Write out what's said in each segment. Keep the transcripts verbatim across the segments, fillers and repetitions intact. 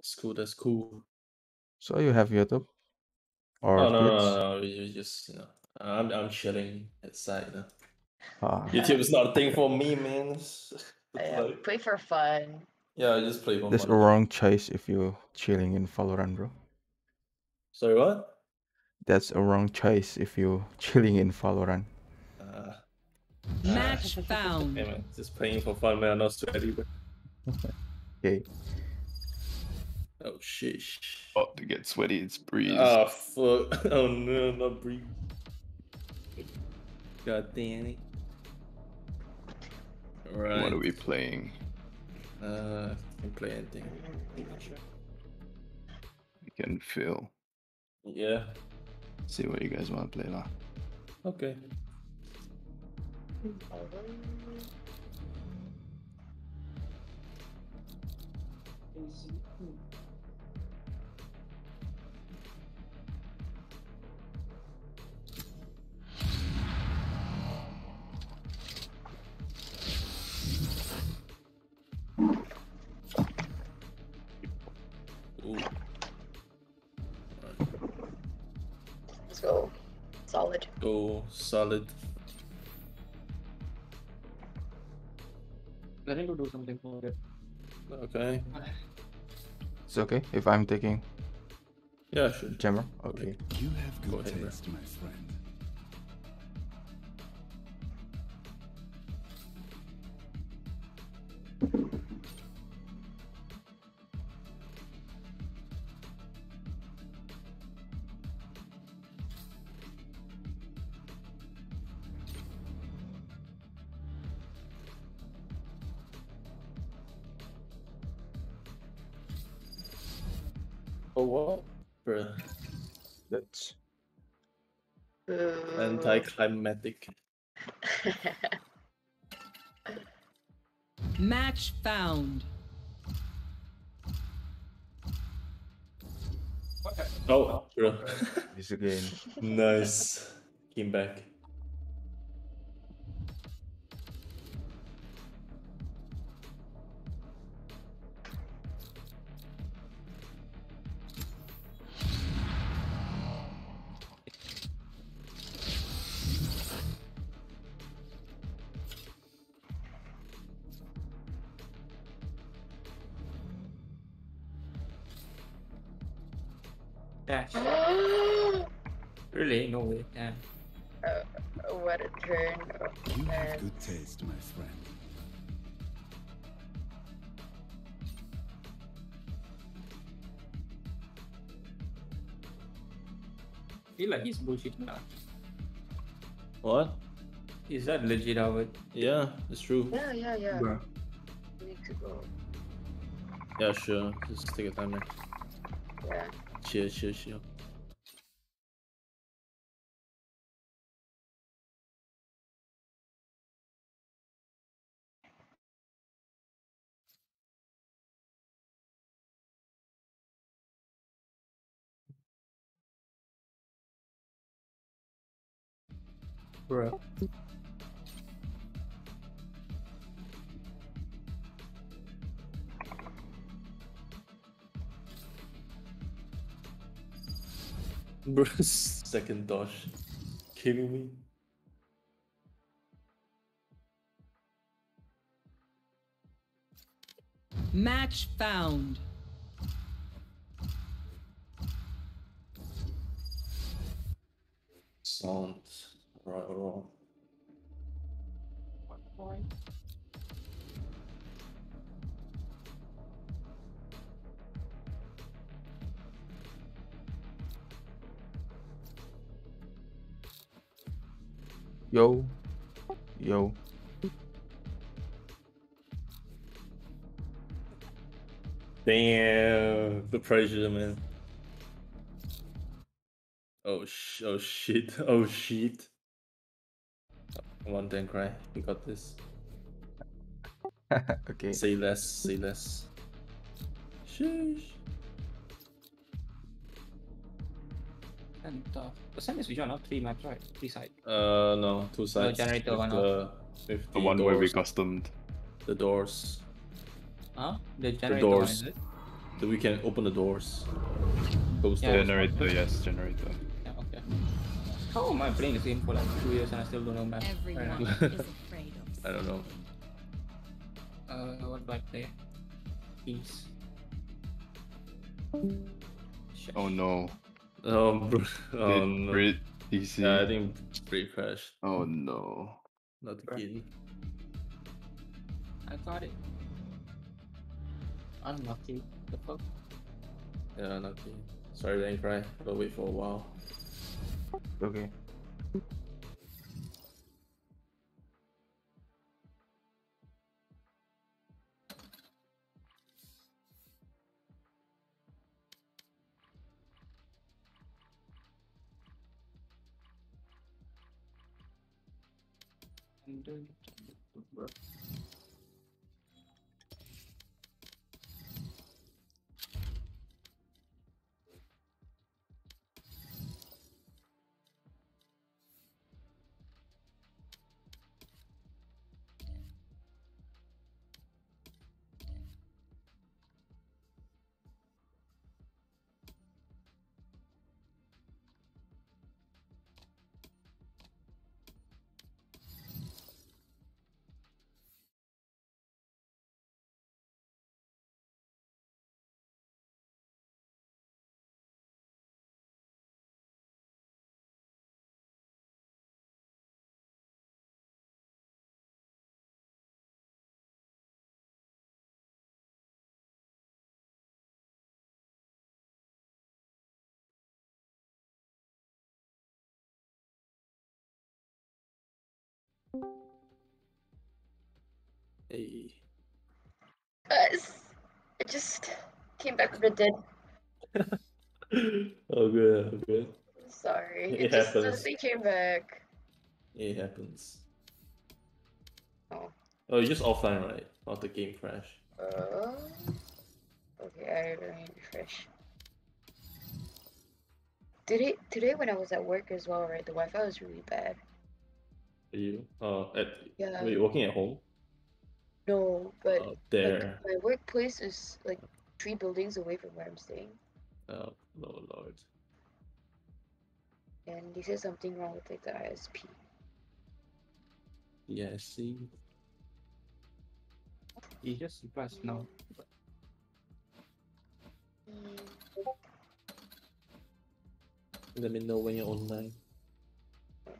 That's cool. That's cool. So you have YouTube? Or oh, no, no, no, no, you just, you know, I'm, I'm chilling outside now. Ah. YouTube is not a thing for me, man. It's, it's yeah, like... play for fun. Yeah, I just play for fun. That's the wrong choice if you're chilling in Valorant, bro. Sorry, what? That's a wrong choice if you're chilling in Valorant. Uh, Match uh, found. Okay, man. Just playing for fun, man. I'm not sweaty, but... Okay. Oh, sheesh. About to get sweaty, it's Breeze. Oh, fuck. Oh, no, not Breeze. God damn it. Alright. What are we playing? Uh, I can play anything. You can feel. Yeah. See what you guys want to play, lah. Okay. Let's go solid. Go solid. I think we'll do something for it. Okay. It's okay if I'm taking. Yeah, sure. Chamber. Okay. You have good taste, my friend. What, bruh? That's uh... anticlimactic. Match found. Okay. Oh, bro. This again. Nice. Came back. Really? No way. Yeah. Uh, what a turn. You have good taste, my friend. I feel like he's bullshit now. What? Is that legit, Howard? Yeah, it's true. Yeah, yeah, yeah. Bruh. We need to go. Yeah, sure. Just take your time, man. Yeah. Chill, chill, chill. Bro. Bro, second dodge. Kidding me? Match found. Sounds right or wrong. One point. Yo, yo. Damn, the pressure, man. Oh sh! Oh shit! Oh shit! Come on, don't cry. You got this. Okay. Say less. Say less. Sheesh. And uh, the same as we joined up three maps, right? Three sides. Uh, no, two sides. No, generator one. The, with the one doors. Where we customed. The doors. Huh? The generator. The doors. One, is it? that we can open the doors. Those yeah, doors. Generator, yes, generator. Yeah, okay. How am I playing this game for like two years and I still don't know math? Everyone is afraid of I don't know. Uh, what do I play? Peace. Oh no. Um, bro, oh no. Breeze, easy. Yeah, I think Breeze crashed. Oh no. Not the kitty. I got it. Unlucky. The fuck? Yeah, unlucky. Sorry, didn't cry. But wait for a while. Okay. Hey. Guys, I just came back from the dead. Oh good, oh good. Sorry, it, it just honestly came back. It happens. Oh. Oh, you're just offline, right? Not the game crash. Uh, okay, I don't need to refresh. Today, today when I was at work as well, right, the Wi-Fi was really bad. Are you? Uh, at, yeah. Were you working at home? No, but oh, there. Like, my workplace is like three buildings away from where I'm staying. Oh, Lord, Lord. And they said something wrong with like the I S P. Yeah, I see. You just passed now. Mm. Let me know when you're online. I'm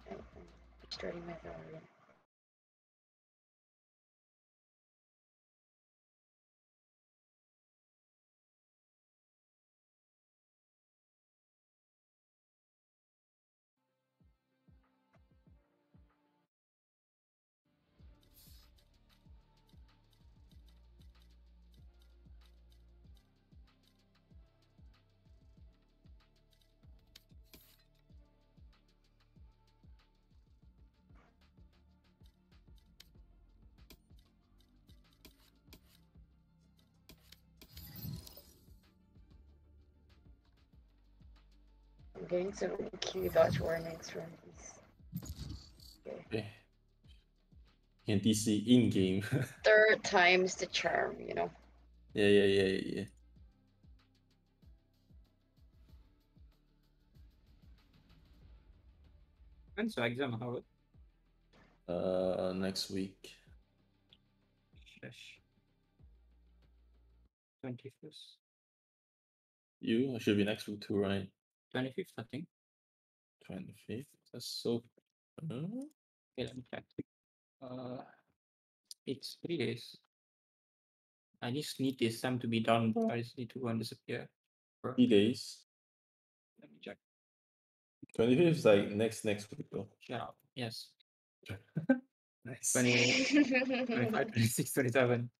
starting my Valorant. Getting some Q dodge warnings from these. Okay. Okay. And D C in game. Third time's the charm, you know. Yeah, yeah, yeah, yeah, yeah. When's your exam, Howard? Uh, next week. twenty-first. You should be next week too, right? twenty-fifth, I think. twenty-fifth, that's so... Uh... Okay, let me check. Uh, it's three days. I just need this time to be done, but I just need to go and disappear. Three days? Let me check. twenty-fifth is like next, next week though. Shut up, yes. Nice. twenty-eight, twenty-five, twenty-six, twenty-seven.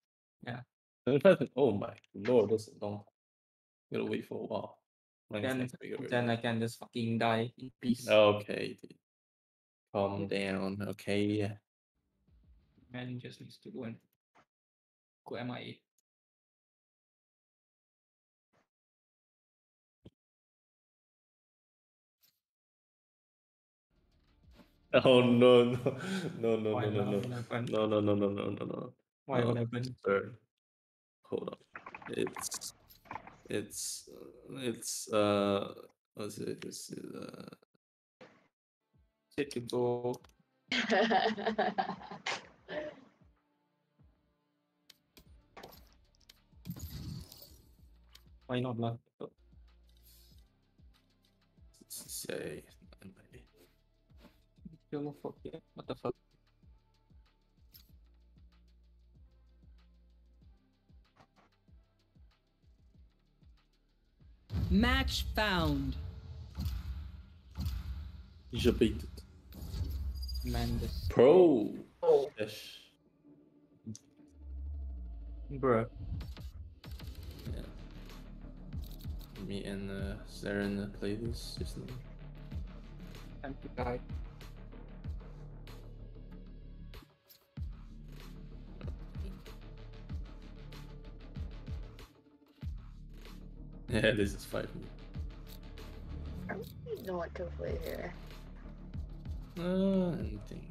Yeah. Oh my lord, that's long. Gotta wait for a while. Then, then I can just fucking die in peace. Okay, calm down. Okay, man just needs to go and go M I A. Oh no no no no no no no no no no no no no no. Why would happen? Hold on, it's. It's it's uh what's it? It's uh typical. Why not not? Say what the fuck? Match found. Je beat it. Tremendous. Pro. Oh. Yes. Bruh. Yeah. Me and uh, Saren play this recently. Empty guy. Yeah, this is five. I don't even know what to play here. Uh, anything.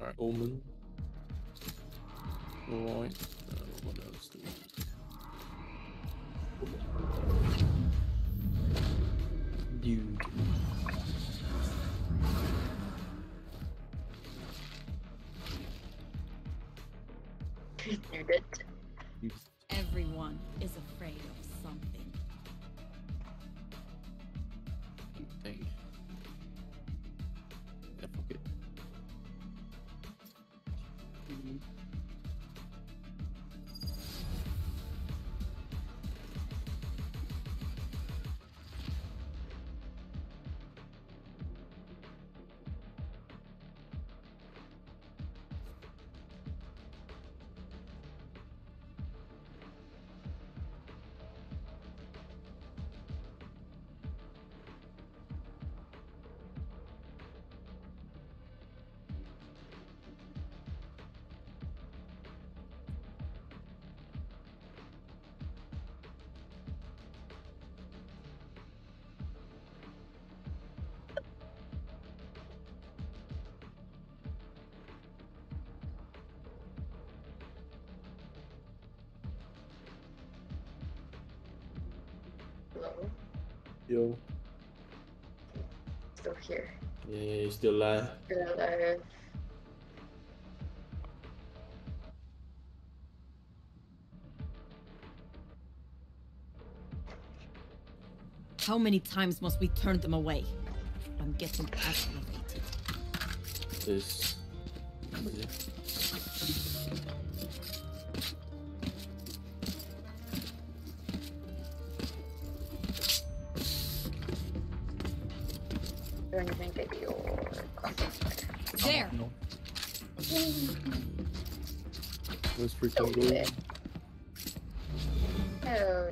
Alright, Omen. Alright. Uh, what else do we need? Dude. Dude it. Everyone is afraid of something. Thing. Yeah, fuck it. Mm-hmm. Yo. Still here. Yeah, yeah, you're still alive. Still alive. How many times must we turn them away? I'm getting aggravated. This. Anything baby or there. No. Let's freaking go. It. Oh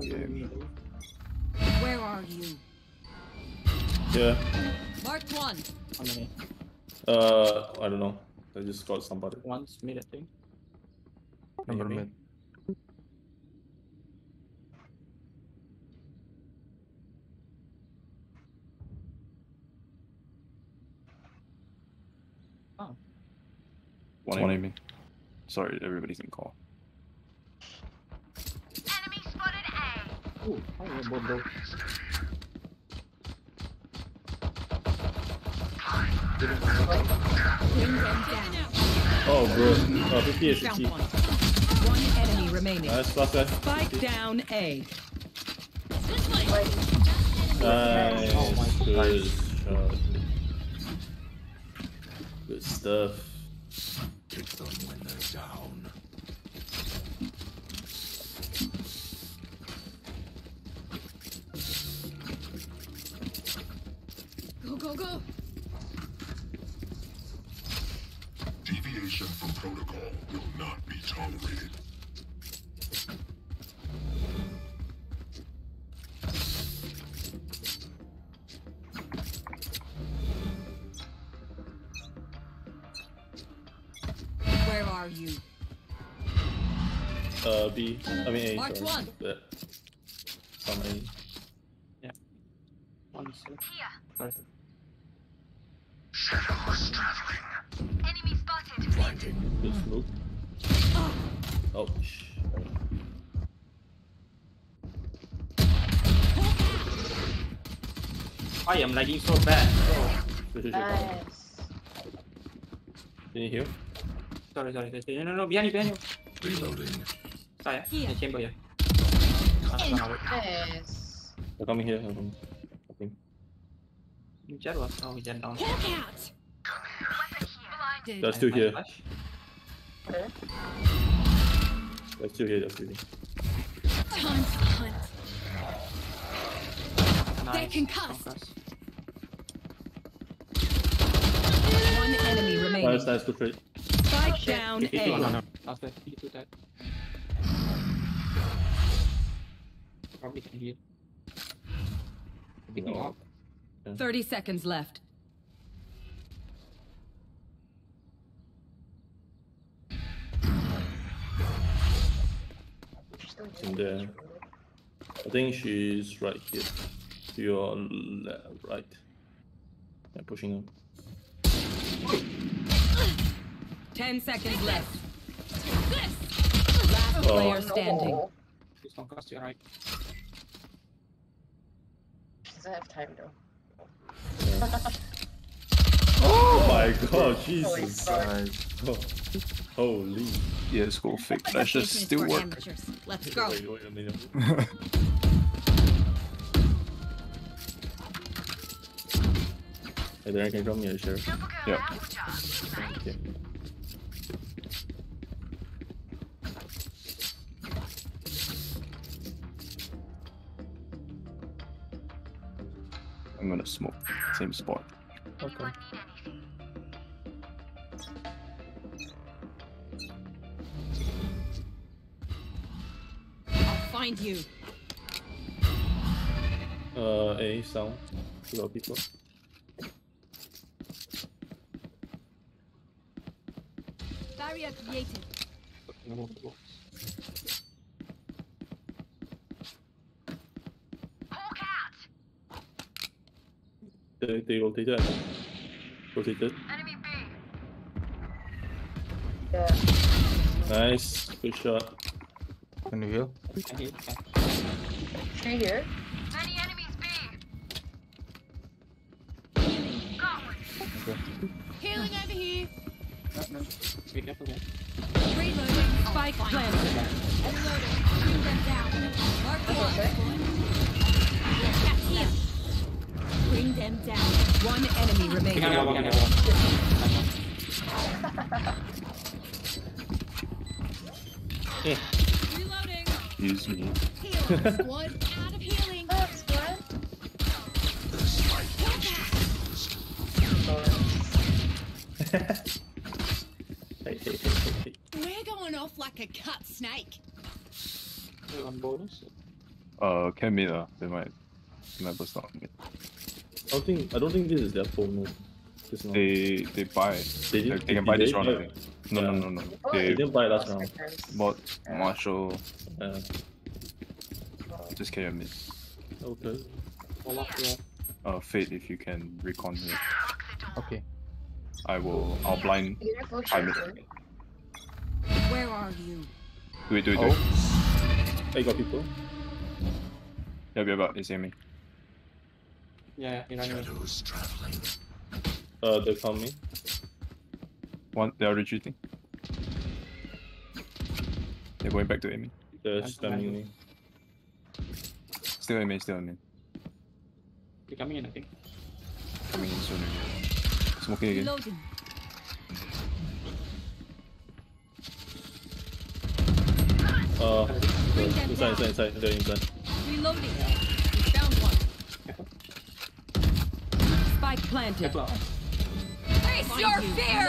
yeah. Where are you? Yeah. Marked one. How many? Uh, I don't know. I just got somebody. One's mid, I think. Number mid. Oh. One, one enemy. Sorry, everybody's in call. Enemy spotted A. Ooh, I don't know about those. Oh, bro. Oh, fifty, fifty. One. one enemy remaining. Nice, last guy. Spike down A. Nice. Oh my God. Good shot. Good stuff. Get them when they're down. Go, go, go. From protocol will not be tolerated. Where are you? Uh, B. I mean A. March one. Yeah. Some A. Yeah. One six. Here. Shadows traveling. Enemy spotted. Blinding. Good smoke. Oh. Oh. I am lagging so bad. Oh. Nice. Can you hear? Sorry, sorry, sorry. No, no, no, behind you, behind you. Reloading. Oh, yeah. Here. In the chamber, yeah. Ah, now yes. They're coming here. They're coming. I think. You jet was now we jet down. Walk out. They're still here. Okay. They're still here. They're still here. Time to hunt. They can cast. One enemy remaining. Nice, nice, good trade. Spike oh, down A. Two, no, no. After he do that. Probably can heal. Pick him up. Thirty seconds left. And, uh, I think she's right here. To your left, right. I'm pushing him. Ten seconds left. Last oh. player standing. Please don't cast your right. She doesn't have time though. Oh my god, Jesus Christ. Oh. Holy. Yeah, it's all fake flashes. Still work. Amateurs. Let's go. Wait, wait, wait, wait. Hey, there, I can come here, sure. Yeah. Okay. I'm gonna smoke. Same spot. Okay. I'll find you. Uh, A sound. Hello, people. Barrier created. Hawk out. They, they rotated. Rotated. Enemy B. Yeah. Nice. Good shot. Can you heal? Can you hear? Many enemies B. Healing. Got one. Okay. Healing over here. No, no. Be careful there. Reloading. Spike planted. Reloading. Shoot them down. Mark one. Bring them down. One enemy remaining. One, one, one, one. Reloading. Excuse me. One out of healing. Oh, squad. Like a cut snake. On bonus? Uh, can be though. They might. They might bust on me. I don't think. I don't think this is their bonus. No. They they buy. They, they, they can buy this round. Buy? No, yeah. no no no no. They, they didn't buy last round. Bought Marshall. Yeah. Just carry a miss. Okay. Uh, Fade if you can recon here. Okay. I will. I'll blind. I miss. Where are you? Do it, do it, do it. Oh. Hey, got people. Yeah, be about. He's aiming. Yeah, yeah, you know. Shadows traveling. Uh, they found me. One, they are retreating. They're going back to aiming. They're spamming me. Still aiming, still aiming. They're coming in, I think. Coming in soon. Smoking again. Loading. Uh, inside, inside, inside, they're inside. Reloading. Down one. Spike planted. Face your fear!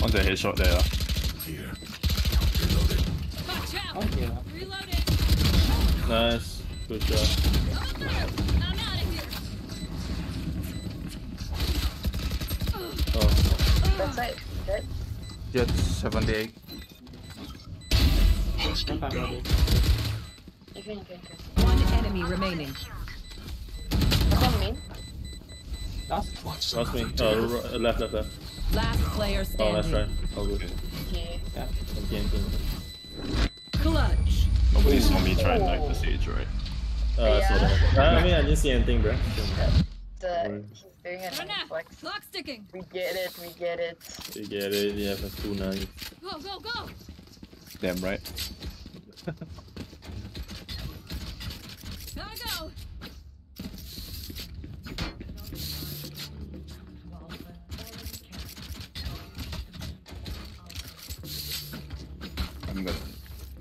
One's a headshot there. Here. Reloading. Watch out! Okay. Reloading. Nice. Good job. I'm out of here. That's it. Dead. Yeah, seventy-eight. You can, you can, one enemy remaining. What's on me? Last. What's Last me. Oh, right, left, left, left. Last player standing. Oh, that's right. Oh, good. Yeah. Yeah. Game, game. Clutch. Nobody's saw me try and knock the Sage, right? Uh, yeah. So, I mean, I didn't see anything, bro. The, he's doing a nice flex. Clock sticking. We get it, we get it. We get it, yeah, that's too nice. Go, go, go! Damn right. Gotta go! I'm gonna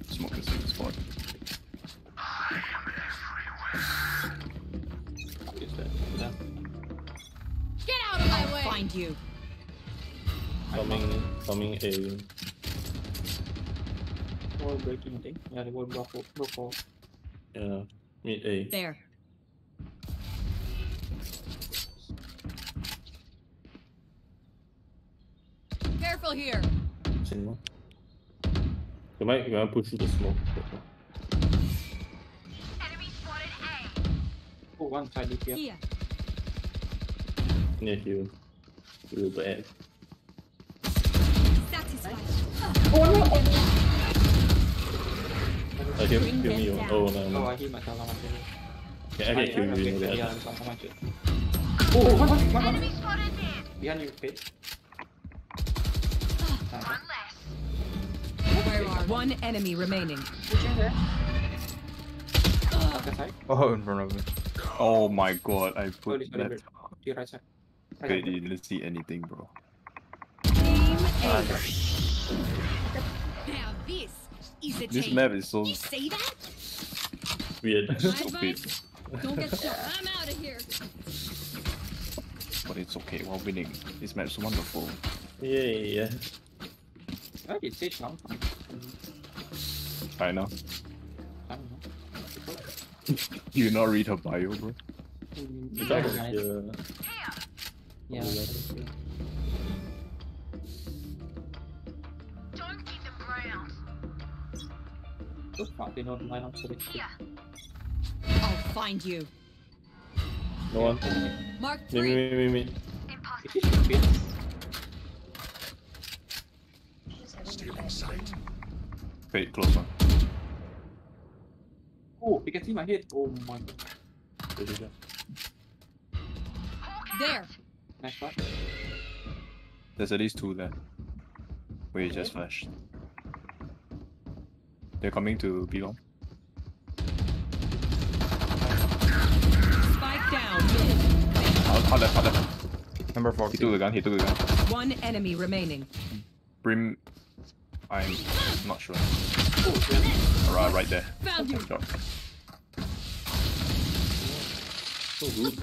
smoke this in the spot. Find you. Coming, coming, alien. Or breaking thing. Yeah, they won't block all. Yeah, meet A. There. Careful here. Single. You might, you might push through the smoke. Enemy spotted A. Oh, one side here. Here. Near you. A little bit. Satisfied. Oh no! Oh. I hear me. Oh no, no. Oh, I hear my camera. Yeah, I get you. Yeah, I'm coming. Oh, one, one, one. Enemy spotted dead. Behind you, Fade. One less. One enemy remaining. Did you hear? Oh, in front of me. Oh my god, I put that. Your right side. Okay, you didn't see anything, bro. Ah, now this is a this tape. Map is so you say that? Weird. Stupid. Don't get shot. I'm out of here. But it's okay. We're winning. This map is wonderful. Yeah, yeah. I did Sage long time. I know. I don't know. You not read her bio, bro? Mm, yeah. Don't keep them ground. So far they don't line up so they can. I'll find you. No one. Mark three. Me, me, me, me. Impossible. Stealing sight. Wait, closer. Oh, you can see my head. Oh my god. There you go. There. Nice shot. There's at least two there. Wait, okay. Just flashed. They're coming to be long. Spike down. Oh, hot left, hot left. Number four. He took the gun, he took the gun. One enemy remaining. Brim. I'm not sure. Alright, right there. Found you. Good job. So good.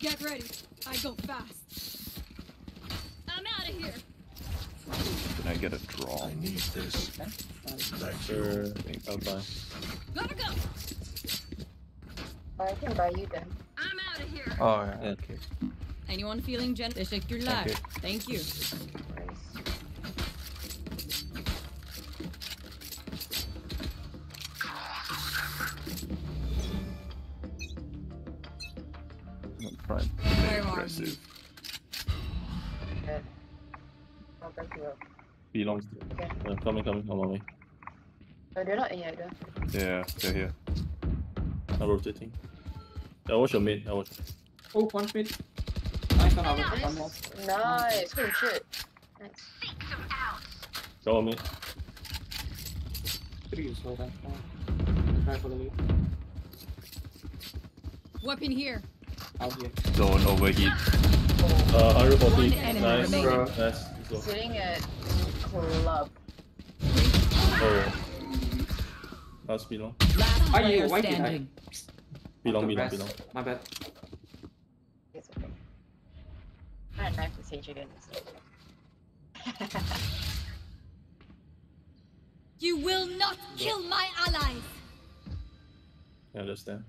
Get ready. I go fast. I'm out of here. Can I get a draw? I need this. Thank you. Bye-bye. Gotta go. I can buy you then. I'm out of here. Oh, yeah. Okay. Anyone feeling generous? They shake your life. Thank you. Right. Very aggressive. Okay. I'll back you up. Belongs to. Okay. Yeah, coming, coming, come on me. No, they're not in yet, though. Yeah, they're here. I'm rotating. I watch your mid, I watch. Oh, one mid. Nice, one nice. One more. Nice, good shit. Nice. Seek them out. Go on mid. Pretty useful then. Try for the lead. Weapon here. Don't overheat. Oh. Uh, one forty. Nice, bro. Nice. Sitting at club. Oh. That's belong. Last player oh, yeah. Why standing. Belong, belong, belong. My bad. It's okay. I had knife to Sage again. You will not kill my allies. I understand.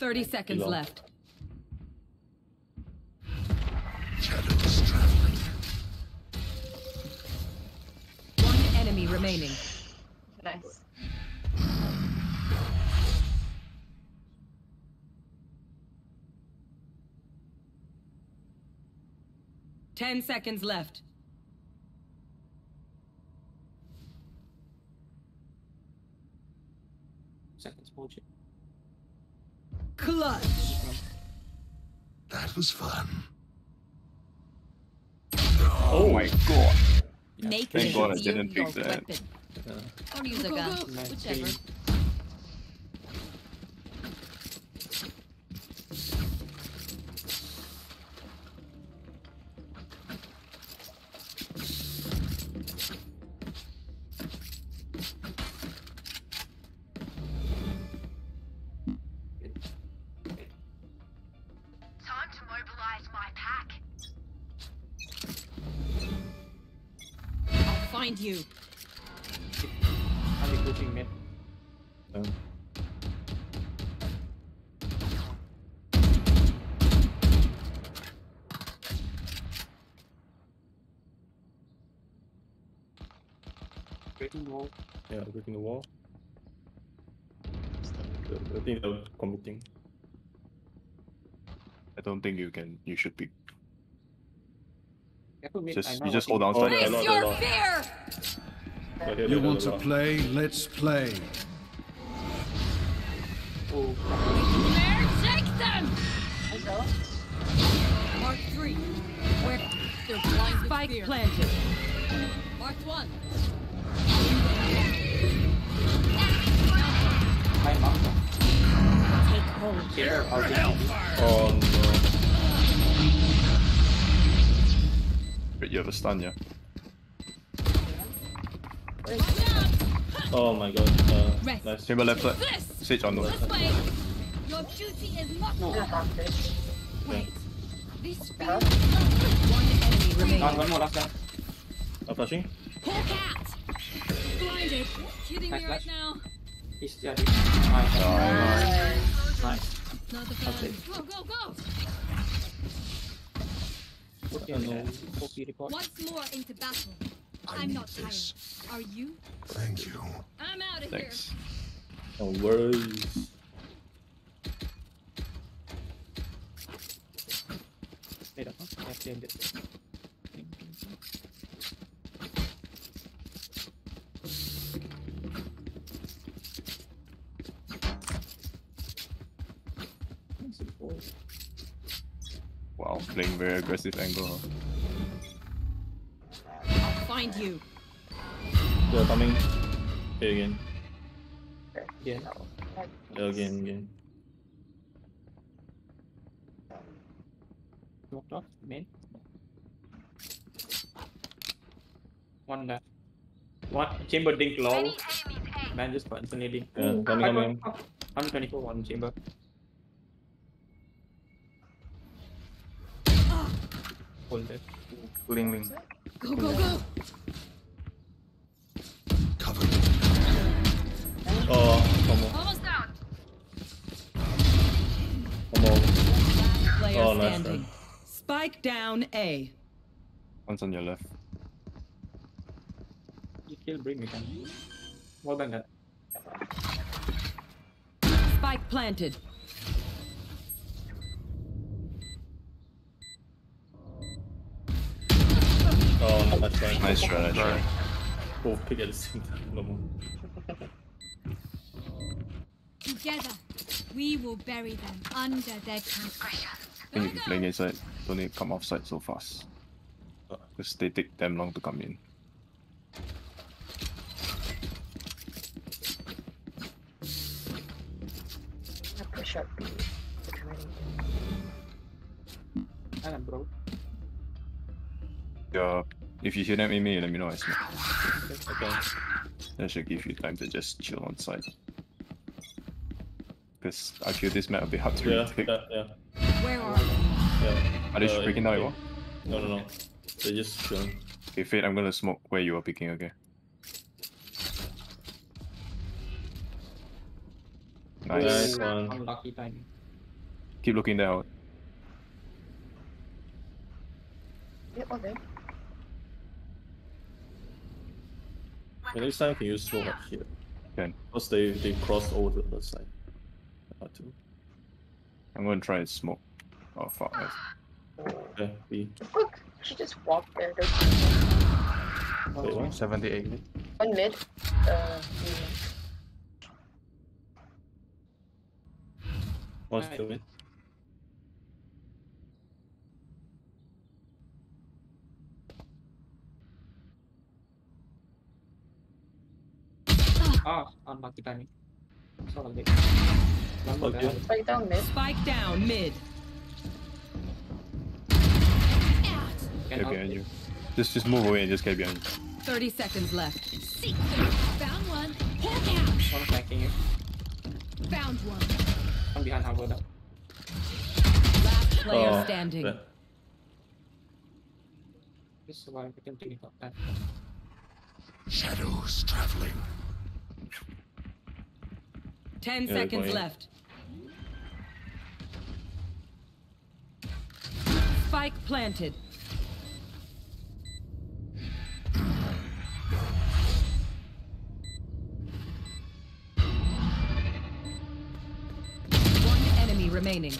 thirty seconds left. Shadows traveling. One enemy remaining. Nice. Ten seconds left. Seconds, bullshit. Clutch. That was fun. Oh, oh my god. Yeah. Thank god I didn't pick that. Yeah. Don't use a gun. Whichever. Find you. I'm recruiting mid. Um. Breaking the wall. Yeah, breaking the wall. I think they're committing. I don't think you can. You should be. Just, you just hold down. Place oh, no, your no, no, no. fear! You want to play? Let's play. Oh. Where? Take them! Mark three. Where? They're blind spike planted. Mark one. Take hold. Here, oh no. You have a stun, yeah. Oh my god. Uh, nice. Chamber left side. Sage on the left. Your duty is not accomplished. Wait. This one enemy remains. One more last time. I'm flashing. Blinded. Kidding me right now. He's dead. Nice. Nice. Go, go, go. Okay, no. Once more into battle. I I'm not tired. Are you? Thank you. I'm out of Thanks. here. No worries. Wait up. I claimed it. Wow, playing very aggressive angle. I'll find you. They're coming. Here again. Yeah. Yeah, again, again. Knocked off, main. One left. One chamber dink low. Man, just instantly dink. Yeah, coming, coming. one twenty-four, one chamber. Hold it. Ling ling. Go go go. Cover. Oh, come on. Almost down. Come on. Player oh, nice standing. Time. Spike down A. One's on your left. You kill bring me down. Well done, that. Spike planted. Oh, no, that's right. Nice try, nice try. Both oh, pick at the same time, no more. Together, we will bury them under their transgression. I think you can play inside. Don't need to come offside so fast. Because they take them long to come in. I push up. And I'm broke. Yeah, if you hear them in me, let me know. I smoke. Okay. That should give you time to just chill on site. Because I feel this map will be hard to yeah, read. Yeah, yeah. Where are they? Yeah. Are they uh, breaking down your wall? No, no, no. They're just chilling. Okay, Fade, I'm gonna smoke where you are picking, okay? Nice. Nice one. Unlucky timing. Keep looking down. Yep, yeah, okay. The next time, can you slow up here? Okay. Because they, they crossed over to the other side. Two. I'm gonna try and smoke. Oh, fuck. Okay, we... Look, she just walked there. Wait, what? seventy-eight. One mid. Uh, One's two mid. Ah, oh, unlucky timing. Sorry. Okay. Spike down mid. Spike down mid. Get behind you. Just, just move away and just get behind you. Thirty seconds left. Seek them. Found one. Hawk out. One attacking you. Found one. I'm behind halfway now. Last player oh, standing. Yeah. Just survive. We can take it up that. Shadows traveling. Ten yeah, seconds left. Spike planted. One enemy remaining.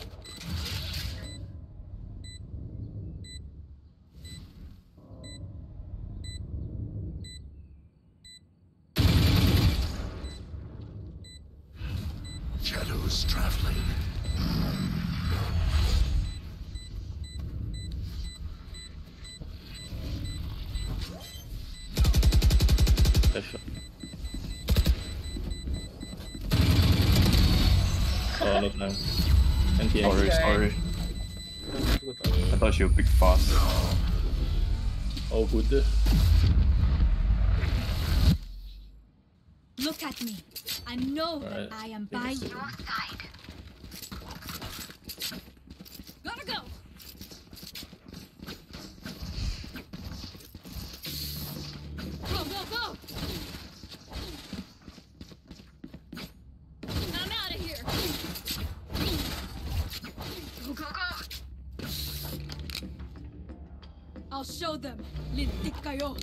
You're big fast. Oh, good. Look at me. I know right. that I am I by your side. Gotta go. Go, go, go. I'm out of here. Go, go, go. I'll show them. Lintik kayo.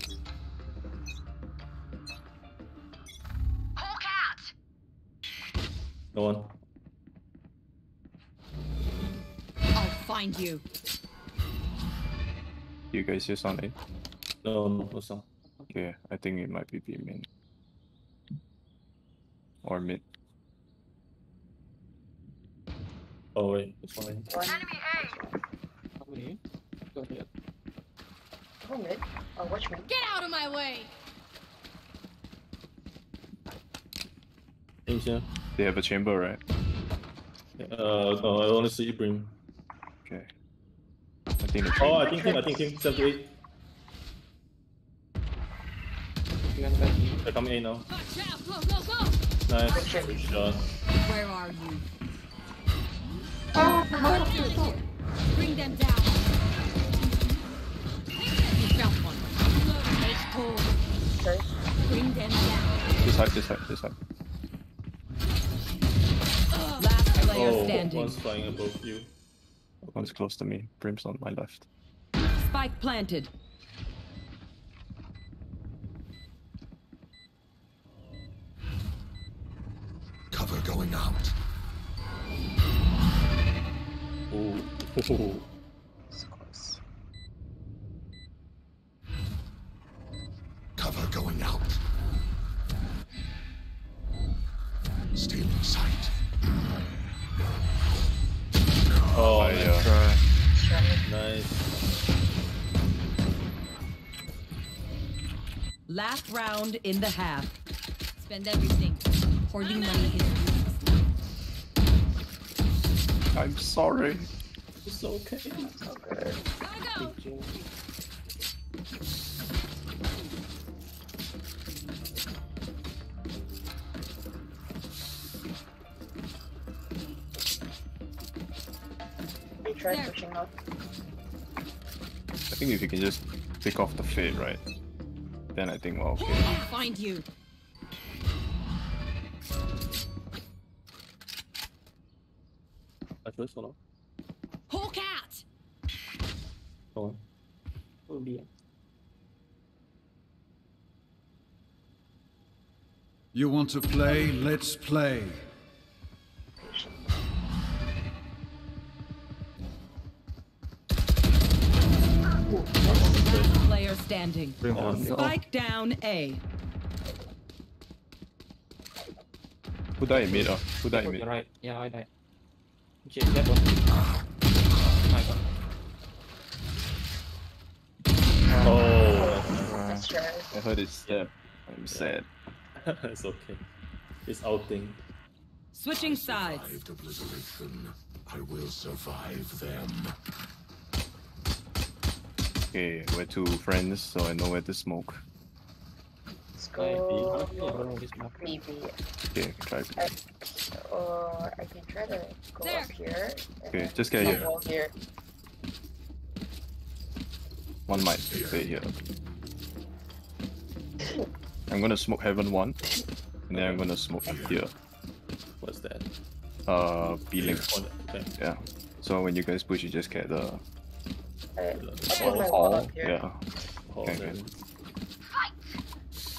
Hulk out. Go on. I'll find you. You guys just on it? No, no, no, no. Okay, I think it might be B main or mid. Oh wait, it's one. Enemy A. How many? Go ahead. Oh, oh, watch me. Get out of my way! Asia. They have a chamber, right? Yeah. Uh, no, I only see Ibrim. Okay. I think the oh, I think him, I think him. seventy-eight. They're coming in now. Go, go, go. Nice. Good shot. Where are you? Oh, oh, bring them down. Okay. Bring them down. Just hype, just hype, just hype. Oh, last player oh, standing. One's flying above you. One's close to me. Brim's on my left. Spike planted. Cover going out. Oh. Oh. Going out. Stealing sight. Oh, oh yeah. Try. Nice. Last round in the half. Spend everything. Hoarding money here. I'm sorry. It's okay. It's okay. Gotta go. Try pushing up. I think if you can just pick off the fade, right? Then I think we're okay. I'll find you. I first one up. Hold on. We'll be in. You want to play? Let's play. Player standing. Spike down A. Who died mid? Who died mid? Right. Yeah, I died. Okay, that one. My God. Oh. That's right. I heard his step. I'm yeah. sad. It's okay. It's outing. Switching sides. I survived obliteration. I will survive them. Okay, we're two friends, so I know where to smoke. Let's go. Maybe. Okay, try. I, or I can try to go there. Up here. Okay, just get here. here. One might stay here. I'm gonna smoke heaven one, and then I'm gonna smoke here. What's that? Uh, B-link. Okay. Yeah. So when you guys push, you just get the. I, I all, all yeah. All okay,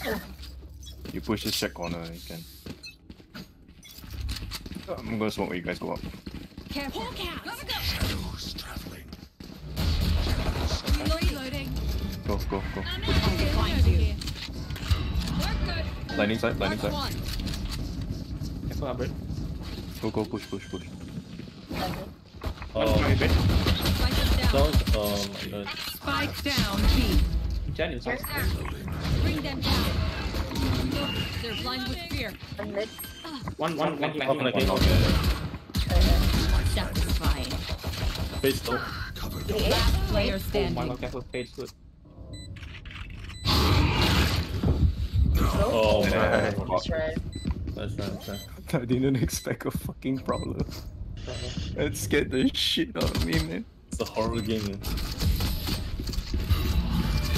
okay. You push this check corner, you can. I'm gonna smoke when you guys go up. Careful. Shadows traveling. Reloading. Go, go, go. Lightning side, lightning side. Go, go, push, push, push. Oh my God. Spike down B. Jenny's also bring them down. They're blind with fear. One, one, one, one, one. Satisfying. Face low. Last player standing. One more careful, face low. Oh my God. That's right. I didn't expect a fucking problem. That scared the shit out of me, man. It's a horrible game, man.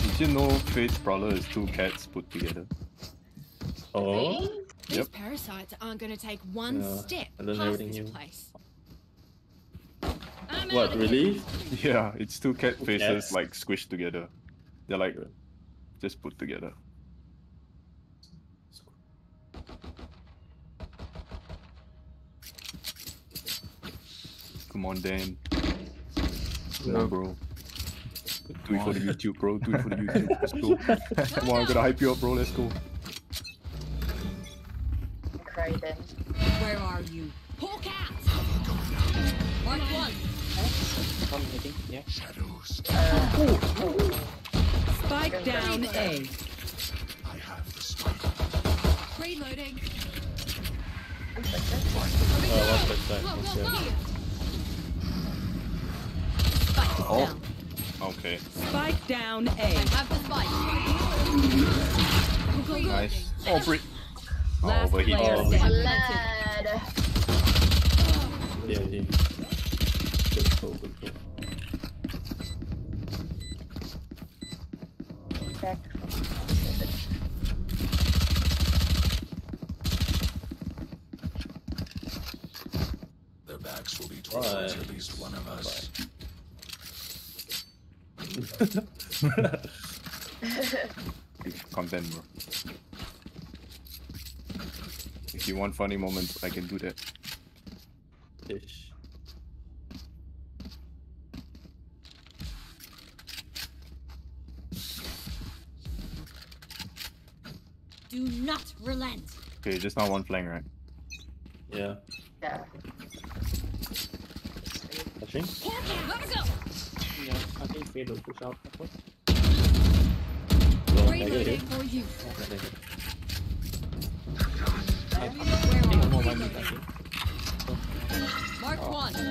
Did you know Fade's brawler is two cats put together? Oh? Yep. These parasites aren't gonna take one yeah. step past this you. place. I'm what, really? Yeah, it's two cat faces yes. like squished together. They're like, just put together. Come on, Dan. No, bro. Do it for the YouTube, bro. Do it for the YouTube. Let's go. Come on, I'm gonna hype you up, bro. Let's go. Craven. Where are you? Hawk out! One, one. I'm hitting. Yeah. Shadows. Uh, ooh, ooh. Spike down A. I have the spike. Reloading. Oh, what's that? What's that? Oh. Okay. Spike down A. I have the spike. Nice. Oh, Brit. Oh, but he oh, yeah, yeah. Good pull, good pull. Back. Their backs will be towards right. at least one of us. Bye. Content, bro. If you want funny moments, I can do that. Ish. Do not relent. Okay, just now one flank, right? Yeah. Yeah. I think. Yeah, let's go. Yeah, I think Fade will push out. Reloading for you. I think I'm more one minute, I think. Mark oh. one. Nice.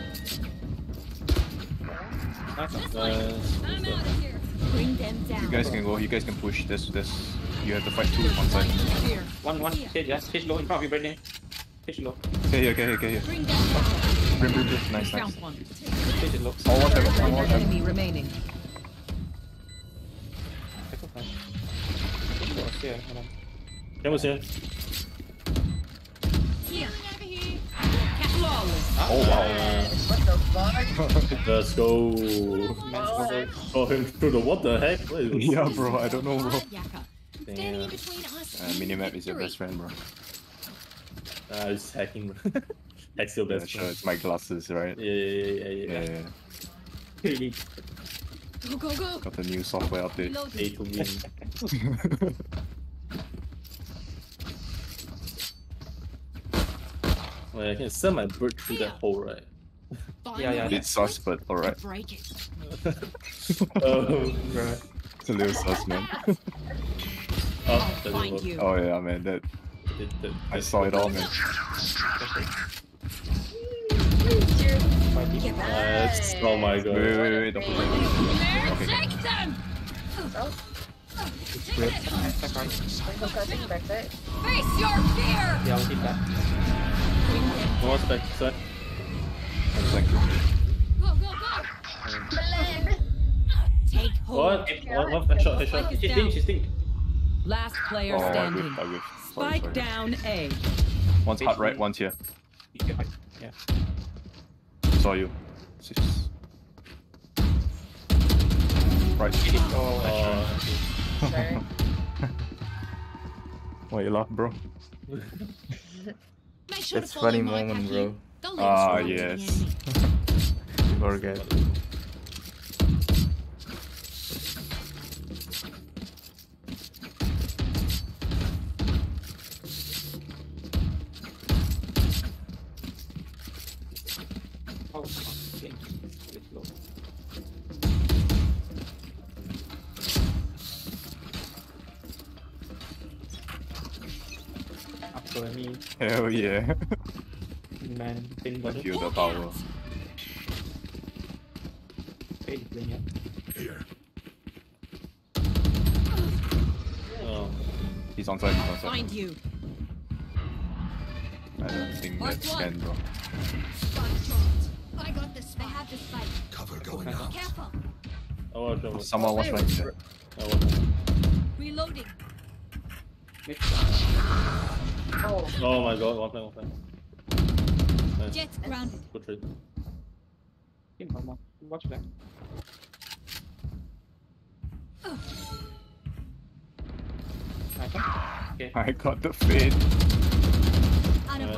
Uh, I'm out of here. Bring them down. You guys can go, you guys can push. This, this. You have to fight two on side. One, one. Stage, yeah. Stage low in front of you, Brendan. Stage low. Okay, here, okay, here, okay, here. Bring them down. Brim, brim, brim. Nice, nice. One. Oh, one time, one, one time. Enemy remaining. That was here. Here. Oh, wow. What the Let's go. Oh, him through the what the heck? What yeah, bro. I don't know, bro. Damn. Uh, minimap is your best friend, bro. Uh, it's hacking. Hack's your best yeah, friend. Sure, it's my glasses, right? Yeah, yeah, yeah, yeah. yeah, yeah. yeah. Go, go, go. Got the new software update. A to win. Wait, I can send my bird through that hole, right? Yeah, yeah. It's sus, but alright. Oh, right. It's a little sus, man. Oh, oh yeah, man. That it, it, I saw it all, man. That's, oh my god. Wait, wait, wait. Don't put that. Okay. Take them. Oh. Take it. Face your fear. Yeah, I'll keep that. More back side. Thank you. Go, go, go. Take hold. What? What? What? That shot. That shot. She's dinged. She's dinged. Last player oh, standing. I whiff, I whiff. Sorry, Spike sorry. down A. One's hot right, one's here. Yeah. Saw you. Six. Right. Oh, oh. Sorry. Why you laugh, bro? That's funny moment, bro. Ah, oh, yes. Forget. Hell yeah. Man, thing like you, the power. Hey, bring it. Here. Oh. He's on site, he's on site. Find you. I don't think that's ten, bro. I got this. I have this fight. Cover going out. Careful. Oh, okay. Oh, someone watch my shit. Reloading. Oh. Oh my god, one play, one play. Nice. Jets grounded. Good trade. Watch that. Oh. Okay. I got the fade.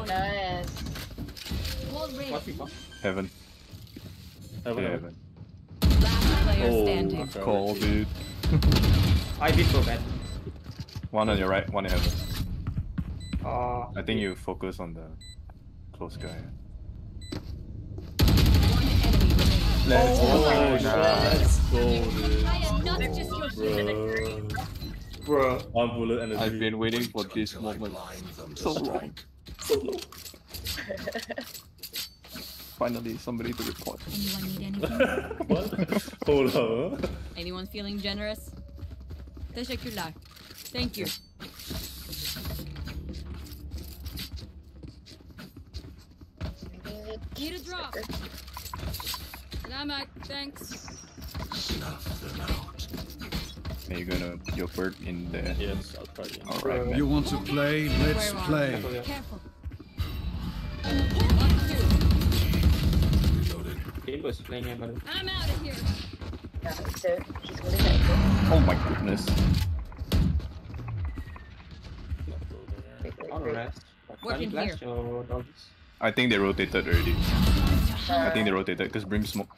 Nice. Heaven. Heaven. Heaven. Last player oh, standing. Call, dude. I did so bad. One on your right, one in heaven. Uh, I think you focus on the close guy. Let's oh, go, let's go, dude. Bro, one bullet and a I've been waiting for this moment so long, so long. Finally, somebody to report. Anyone need anything? What? Hold on. Anyone feeling generous? Teşekkürler. Thank you. Need a drop. Salamat, thanks. Snuff them out. Are you gonna put your bird in there? Yes, I'll try it. Alright, man. You want to play? Let's play. Careful. I'm out of here. Oh my goodness. Alright. Working here. I think they rotated already. Uh, I think they rotated because Brim smoked.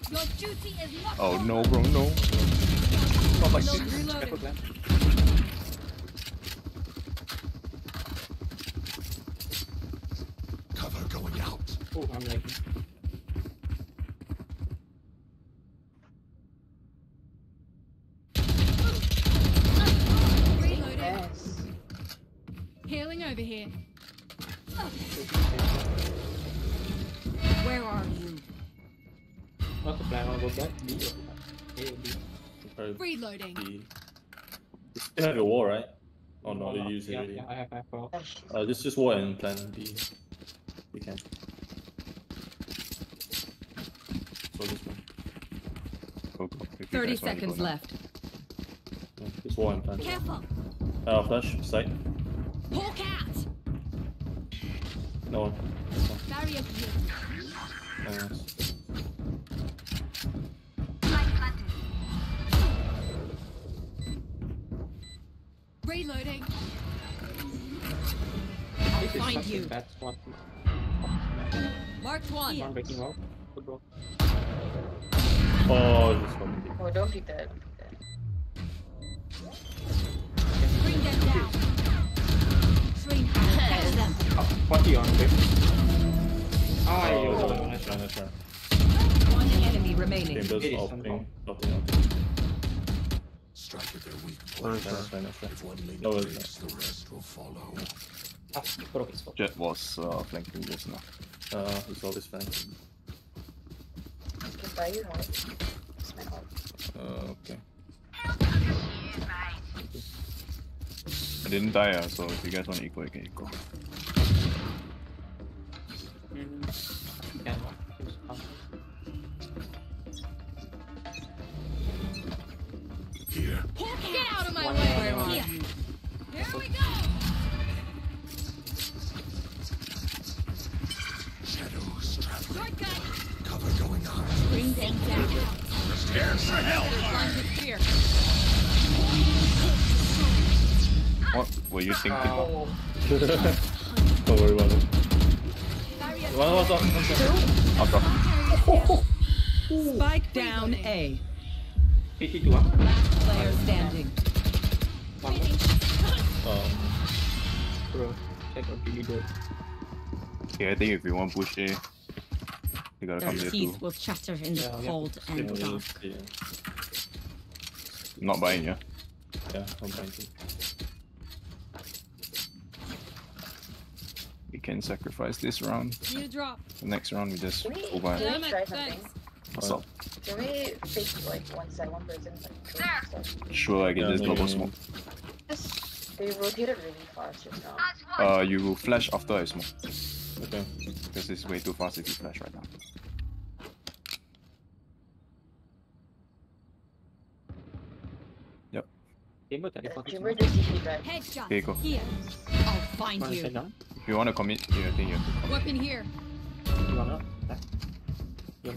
Oh no, bro, no. Not like this. Cover going out. Oh, I'm lagging. Reloaded. Yes. Healing over here. Where are you? What's the plan? I'll go back B or A or B. Reloading. You have your wall, right? Oh no, you use it already. Yeah, I have my wall. Uh, just, just wall and plan B. We can. So this one. Go, go. Thirty seconds left. Yeah, just wall and plan. Careful. Uh, flash sight. Hawk out. No one. Barrier. Nice. Reloading. I'll find you. Marked one. One breaking off. Oh, this one. Oh, don't be dead. Bring them down. Train catch them. forty on him. Ah, oh, nice run, nice run. One enemy remaining. Chambers off thing. Strike with their weak points. If one leads, the rest will follow. Jet was uh, flanking this now. Uh, he's always flanking. By you, right? Uh, okay. I didn't die, uh, so if you guys want to equal, I can equal. Mm-hmm. Yeah. Here. Get out of my one way! One. Here. Here we go! Shadows traveling. Cover going on. Bring them down. Prepare for hell! What were you thinking? Oh. Don't worry about it. One was off. Up, up. Spike down A. Last player standing. One. Um, bro, check out really good. Yeah, I think if you want push A, you gotta come there too. Will chatter in the yeah, cold yeah. and yeah, dark. Yeah. Not buying, yeah? Yeah, I'm buying too. We can sacrifice this round. You drop. The next round we just go buy. What's up? Can we face like one side, one person? Like, one sure, I can just global smoke. Yes, they rotated really fast just now. Uh, you will flash after I smoke. Okay. Because it's way too fast if you flash right now. Yep. Headshot. Okay, go. Here. I'll find you. If you want to commit, yeah, I think you have to commit. Weapon here. You wanna? Yep.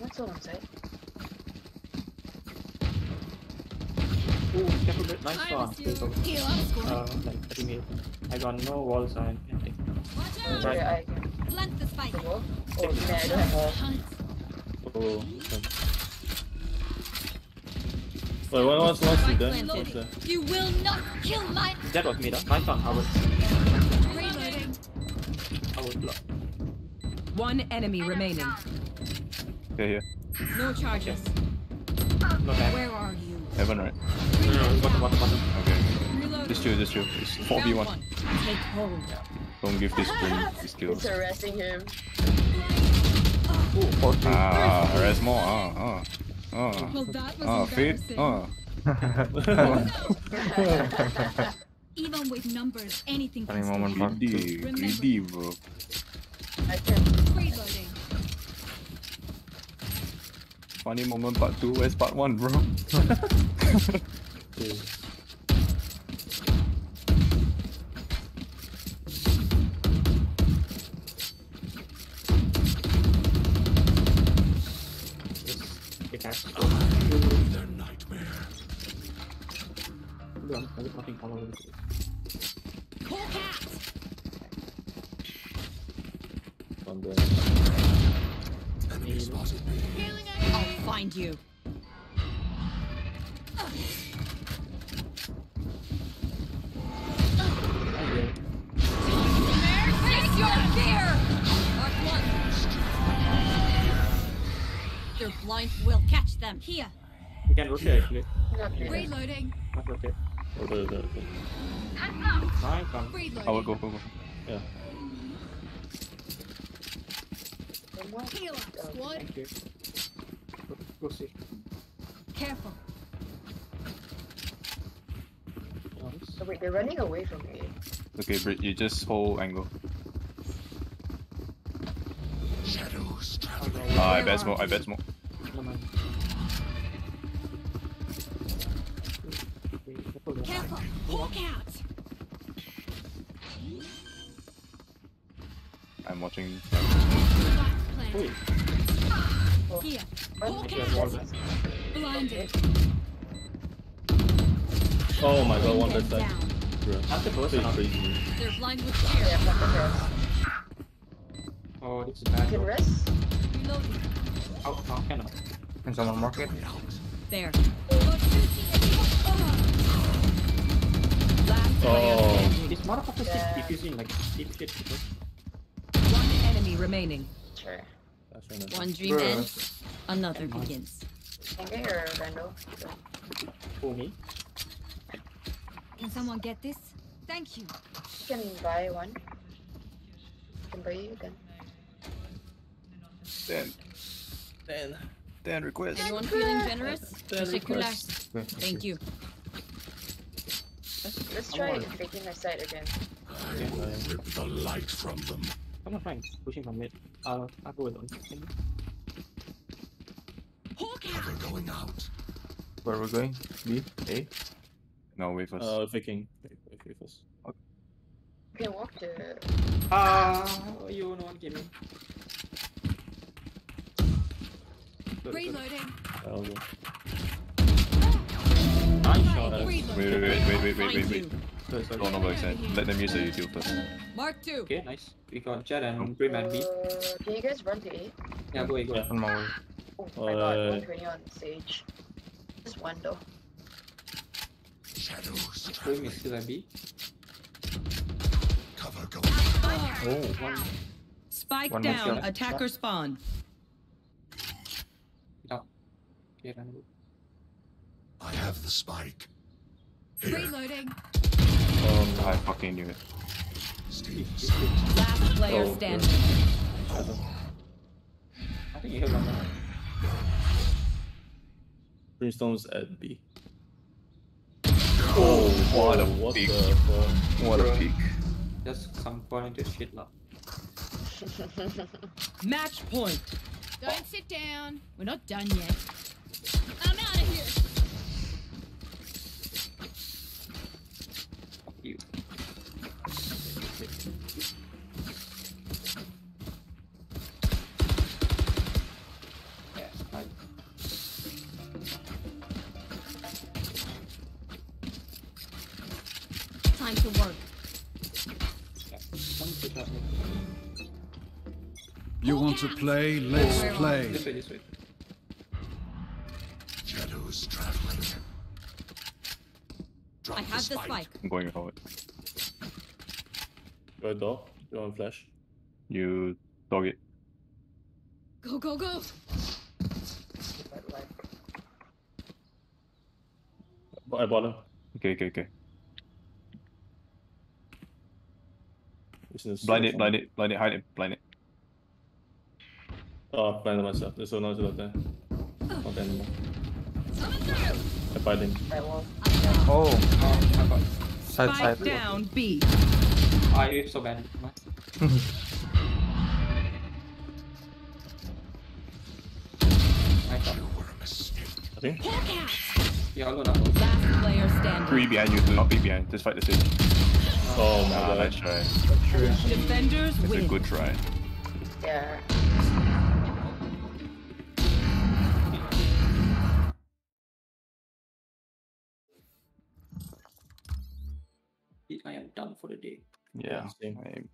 That's all I'm saying. Ooh, careful, nice one. Uh, like, I got no wall sign. Watch out! Right. Yeah, I plant the spike. Oh, oh, yeah, I don't have walls. Oh, okay. Wait, one was lost to them. You will not kill my. That was me, though. Nice one, Howard. Reloading. Howard block. One enemy and remaining. Yeah, here. No charges. Okay. Where are you? Heaven, right? No, no, bottom, bottom, bottom. Okay. Just chill, just chill. It's four v one. Take hold. Don't give this to this kill. It's harassing him. Ooh, ah, harass more. Ah, ah, ah. Well, that was ah, Fade. Ah. Even with numbers, anything can happen. Greedy, bro. I can. Reloading. Funny moment part two, where's part one, bro? Cool. Their nightmare. I'm teleporting all over the place. Pull cat! One there. Enemy spotted me. Healing out. Find you. Uh. Face your fear. Mark one. Your blind will catch them. Here. You can rotate actually. Okay. Reloading. Not rotate. Oh, there, there, there. I can't. Reloading. I will go, go, go. Yeah. Heal up, squad. Thank you. We'll see. Careful. Oh, wait, they're running away from me. Okay, Britt, you just hold angle. Shadows traveling. Ah, I bet smoke, I bet smoke. Careful, walk out! I'm watching. Wait. Here. Blinded. Oh my god, one dead side. I'm supposed to crazy. They're blind with fear. They have nothing. Oh, it's a bad hit. Rest? Reloading. Oh, oh, can I? Can someone mark it? There. Oh. This motherfucker yeah. is diffusing like deep shit. One enemy remaining. Sure. That's one dream ends, another yeah. begins. Okay, or Randall. Who, me? Can someone get this? Thank you. You can buy one. You can buy you again. Ten. Ten. Ten requests. Anyone feeling generous? Ten requests. Thank you. Let's try faking their side again. I will rip the light from them. I'm not fine. Pushing from mid. Uh, I'll go with one. We're going out. Where are we going? B? A? No, with us. Uh, faking. With us. Okay. You can walk to... Ah! Uh, you no one came in. Reloading. I'll go. Wait, wait, wait, wait, wait, wait, wait, wait. Go on over side. Let them use the YouTube first. Mark two. Okay, nice. We got Chad and Brim and me. Can you guys run to eight? Yeah, go, go. Yeah, on my way. Oh my uh, god, one twenty on Sage. Just one though. Shadows. Brim is still at B. Cover go. Oh, one. Spike one down. Attacker spawn. No. Okay, run away. I have the spike. Here. Reloading. Oh, I fucking knew it. Last player oh, standing. Oh. I think you hit one more. Brimstone's at B. Oh, what a what peak. The, what a peak. Just come point into shit now. Match point. Don't sit down. We're not done yet. I'm out of here. You. Yeah, I... Time to work. You want to play? Let's oh, play. This way, this way. Shadows traveling. Drop I the have spike. the spike. I'm going forward. Go ahead, dog. You want flash? You dog it. Go, go, go! I bought him. Okay, okay, okay. Blind it, blind it, blind it, hide it, blind it. Oh, I blinded myself. There's so noise out there. Not there anymore. I fight him. Oh, oh my god. Side, side. down, B. I oh, so bad. I thought you were a mistake. I think. Yeah, I'll go now. Last player standing. Three behind you, do not be behind. Just fight the stage. Oh, oh my god. Nice try. Defenders win. It's a good try. Yeah. I am done for the day. Yeah. Thank you.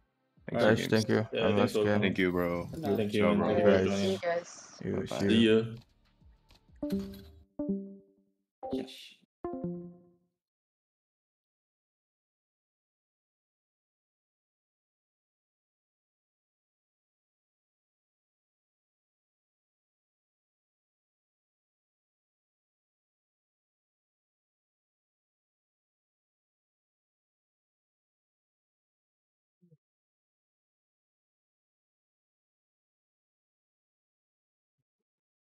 Guys, thank you. Yeah, thank, so. thank you, bro. No, thank you, bro. Thank you, guys. See you guys. See you. See you. See you.